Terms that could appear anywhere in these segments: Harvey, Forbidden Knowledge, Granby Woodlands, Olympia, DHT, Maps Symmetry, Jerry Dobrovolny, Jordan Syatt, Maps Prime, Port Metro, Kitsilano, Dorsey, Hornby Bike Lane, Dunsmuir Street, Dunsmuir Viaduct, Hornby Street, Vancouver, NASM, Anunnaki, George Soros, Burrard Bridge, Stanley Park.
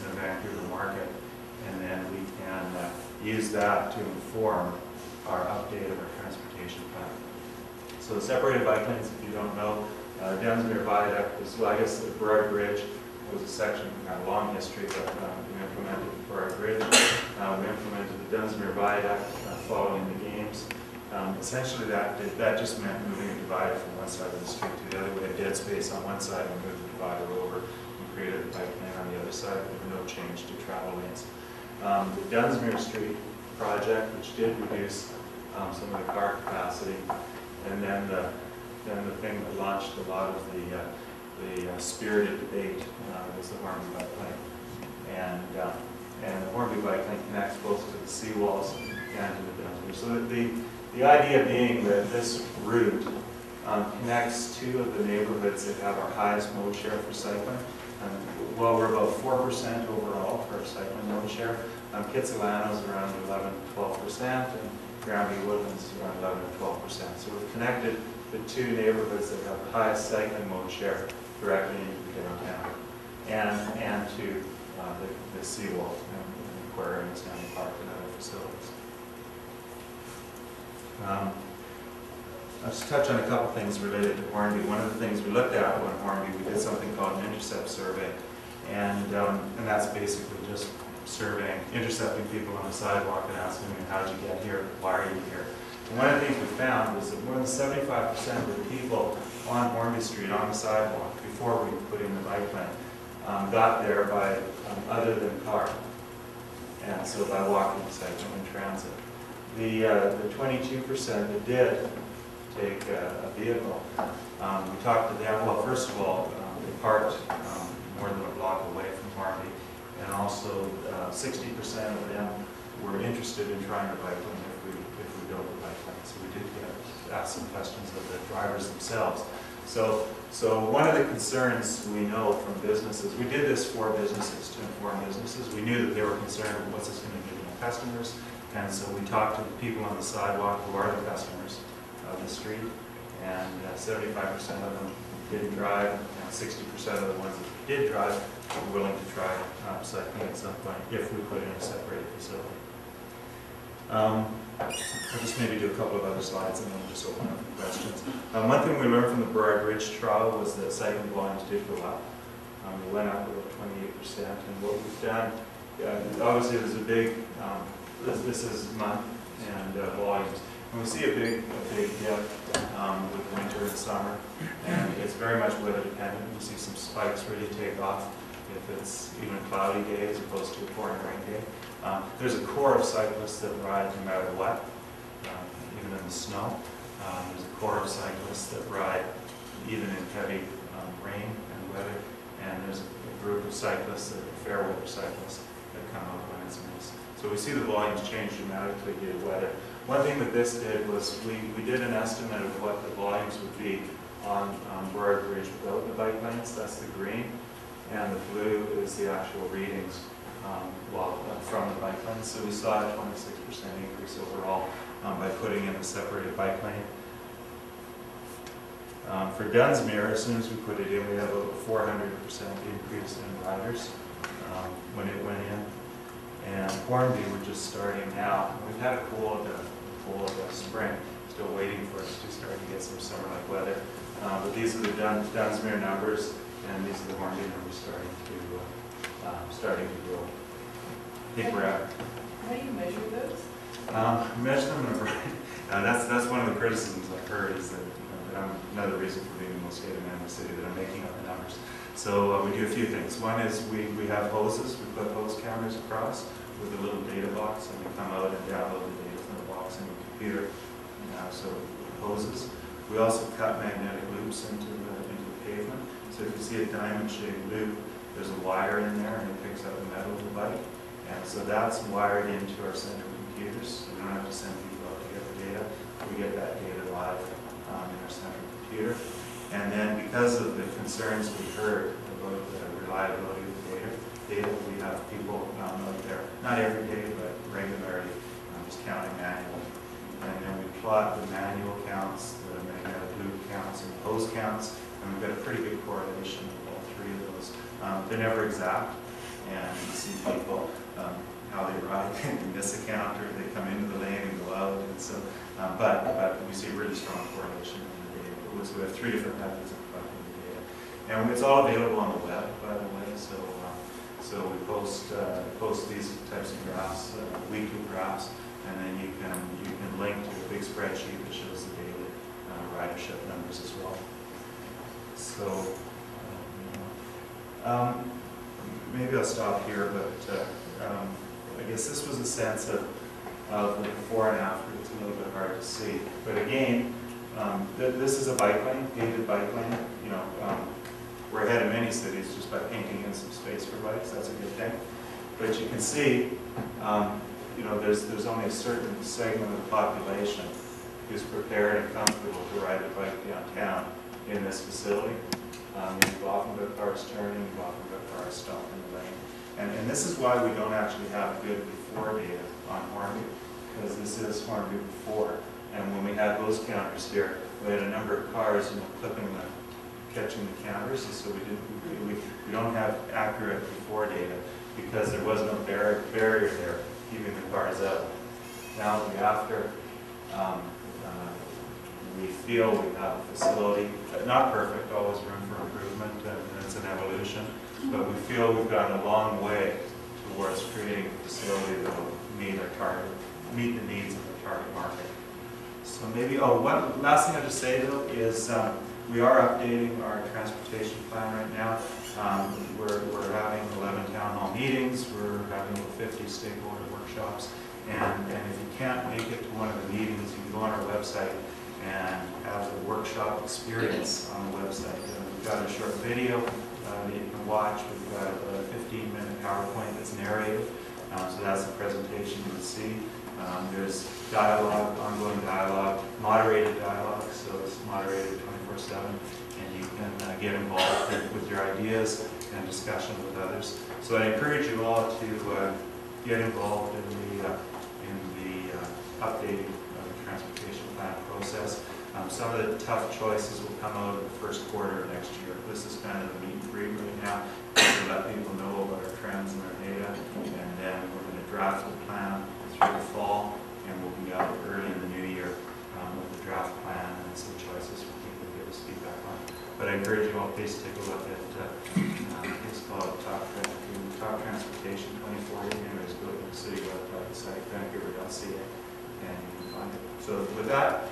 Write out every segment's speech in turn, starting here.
to the Vancouver market, and then we can use that to inform our update of our transportation plan. So the separated bike lanes, if you don't know, Dunsmuir Viaduct was, well, I guess the Burrard Bridge was a section, a long history, but we implemented the Burrard Bridge. We implemented the Dunsmuir Viaduct following the games. Essentially that just meant moving a divider from one side of the street to the other. We had dead space on one side and moved the divider over and created a bike lane on the other side with no change to travel lanes. The Dunsmuir Street project, which did reduce some of the car capacity, and then the thing that launched a lot of the spirited debate was the Hornby Bike Lane. And the Hornby Bike Lane connects both to the seawalls and to the Dunsmuir. So the idea being that this route connects two of the neighborhoods that have our highest mode share for cycling. Well, we're about 4% overall for our cycling mode share. Kitsilano is around 11–12%, and Granby Woodlands is around 11–12%. So we've connected the two neighborhoods that have the highest cycling mode share directly into downtown and to the seawall and the aquarium and Stanley Park and other facilities. I'll just touch on a couple things related to Hornby. One of the things we looked at on Hornby, we did something called an intercept survey, and that's basically just surveying, intercepting people on the sidewalk and asking them, how'd you get here, why are you here? And one of the things we found was that more than 75% of the people on Hornby Street, on the sidewalk, before we put in the bike lane, got there by other than car, and so by walking, cycling, and transit. The 22% that did take a vehicle, we talked to them. Well, first of all, they parked more than a block away from Harvey, and also 60% of them were interested in trying to bike lane if we build a bike lane. So we did ask some questions of the drivers themselves. So one of the concerns we know from businesses, we did this for businesses, to inform businesses. We knew that they were concerned with what's this going to do to my customers. And so we talked to the people on the sidewalk who are the customers of the street, and 75% of them didn't drive, and 60% of the ones that did drive were willing to try cycling at some point if we put in a separated facility. I'll just maybe do a couple of other slides and then we'll just open up for questions. One thing we learned from the Burrard Bridge trial was that cycling volumes did go up. They went up about 28%, and what we've done, obviously there's a big this is month and volumes, and we see a big dip with winter and summer, and it's very much weather dependent. We see some spikes really take off if it's even cloudy day as opposed to a pouring rain day. There's a core of cyclists that ride no matter what, even in the snow. There's a core of cyclists that ride even in heavy rain and weather, and there's a group of cyclists that are fair weather cyclists that come up when it's nice. So we see the volumes change dramatically due to weather. One thing that this did was we did an estimate of what the volumes would be on Burrard Bridge without the bike lanes. That's the green, and the blue is the actual readings from the bike lanes. So we saw a 26% increase overall by putting in a separated bike lane. For Dunsmuir, as soon as we put it in, we have a 400% increase in riders when it went in. And Hornby, we're just starting now. We've had a cool of the spring, still waiting for us to start to get some summer-like weather. But these are the Dunsmuir numbers, and these are the Hornby numbers starting to grow. I think we're at. How do you measure those? Measure them in a variety. That's one of the criticisms I've heard, is that, that I'm another reason for being the most hated man in the city, that I'm making up the numbers. So we do a few things. One is we have hoses. We put hose cameras across with a little data box, and we come out and download the data from the box in the computer. So hoses. We also cut magnetic loops into the pavement. So if you see a diamond-shaped loop, there's a wire in there, and it picks up the metal of the bike. And so that's wired into our central computers. So we don't have to send people out to get the data. We get that data live in our central computer. And then, because of the concerns we heard about the reliability of the data, we have people out there, not every day, but regularly, just counting manually. And then we plot the manual counts, the magnetic loop counts, and hose counts, and we've got a pretty good correlation of all three of those. They're never exact, and you see people, how they ride, they miss a counter, they come into the lane and go out, and so, but we see a really strong correlation in the data. So we have three different methods of collecting the data. And it's all available on the web, by the way, so, so we post these types of graphs, weekly graphs, and then you can link to a big spreadsheet that shows the daily ridership numbers as well. So maybe I'll stop here, but I guess this was a sense of the before and after. It's a little bit hard to see, but again, this is a bike lane, gated bike lane. You know, we're ahead of many cities just by painting in some space for bikes. That's a good thing, but you can see. You know, there's only a certain segment of the population who's prepared and comfortable to ride a bike downtown in this facility. You've often got cars turning, you've often got cars stopping the lane. And this is why we don't actually have good before data on Hornby, because this is Hornby before. And when we had those counters here, we had a number of cars catching the counters, and so we don't have accurate before data because there was no barrier there keeping the cars out. Now the after, we feel we have a facility, not perfect, always room for improvement, and it's an evolution, but we feel we've gone a long way towards creating a facility that will meet the needs of the target market. So maybe, one last thing I'll just say though is we are updating our transportation plan right now. We're having 11 town hall meetings, we're having 50 stakeholder workshops, and if you can't make it to one of the meetings, you can go on our website and have the workshop experience on the website. We've got a short video that you can watch, we've got a 15-minute PowerPoint that's narrated, so that's the presentation you would see. There's dialogue, ongoing dialogue, moderated dialogue, so it's moderated 24/7, and you can get involved with your ideas and discussion with others. So I encourage you all to get involved in the updating of the transportation plan process. Some of the tough choices will come out in the first quarter of next year. This is kind of the meet and greet right now to let people know about our trends and our data, and then we're going to draft the plan through the fall, and we'll be out early in the new year with the draft plan and some choices for people to give us feedback on. But I encourage you all, please take a look at it's called Top Transportation 2040. Anyways, go to the city website, Vancouver.ca, and you can find it. So with that,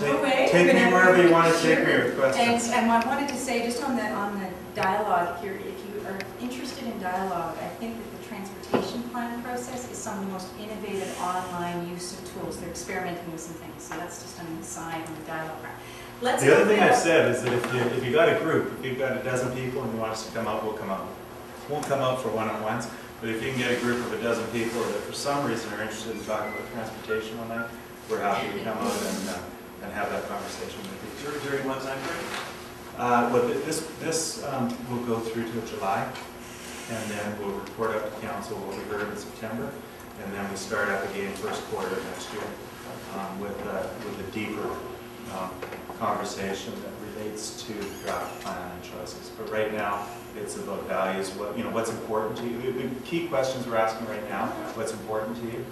take me wherever you want to take me with questions. Thanks. And I wanted to say just on the dialogue here, if you are interested in dialogue, I think that the transportation plan process is some of the most innovative online use of tools. They're experimenting with some things. So that's just on the side on the dialogue round. The other thing I've said is that if you got a group, if you've got a dozen people and you want us to come out, we'll come out. Won't come out for one-on-ones, but if you can get a group of a dozen people that for some reason are interested in talking about transportation one night, we're happy to come out and have that conversation with you during lunchtime break. This will go through till July, and then we'll report out to council what we heard in September, and then we start up again first quarter next year with a deeper conversation that relates to the draft plan and choices. But right now, it's about values. What's important to you? The key questions we're asking right now: what's important to you?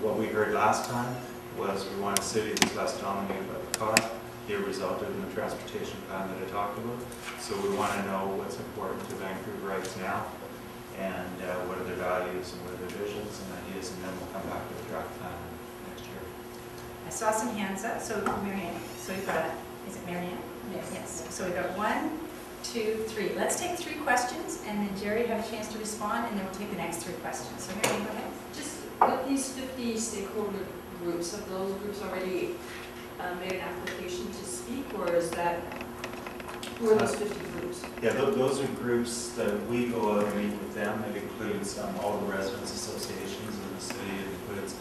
What we heard last time was we want a city that's less dominated by the car. It resulted in the transportation plan that I talked about. So we want to know what's important to Vancouverites now, and what are their values and what are their visions and ideas, and then we'll come back to the draft plan next year. I saw some hands up. So Marianne, so you got it. Is it Marianne? Yes. Yes. So we got 1, 2, 3. Let's take 3 questions, and then Jerry have a chance to respond, and then we'll take the next 3 questions. So Mary, go ahead. Just with these 50 stakeholder groups, have those groups already made an application to speak, or is that, who are those 50 groups? Yeah, those are groups that we go out and meet with them. It includes all the residents' associations in the city. It includes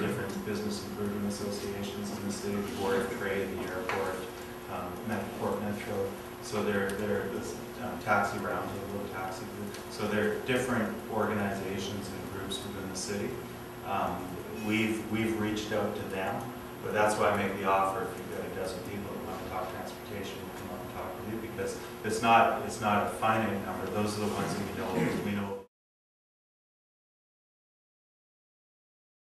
different business improvement associations in the city, the Board of Trade, the airport, Port Metro. So they're this taxi roundtable, taxi group. So they're different organizations and groups within the city. We've reached out to them, but that's why I make the offer. If you've got a dozen people who want to talk transportation, we'll come out and talk with you, because it's not a finite number. Those are the ones that we know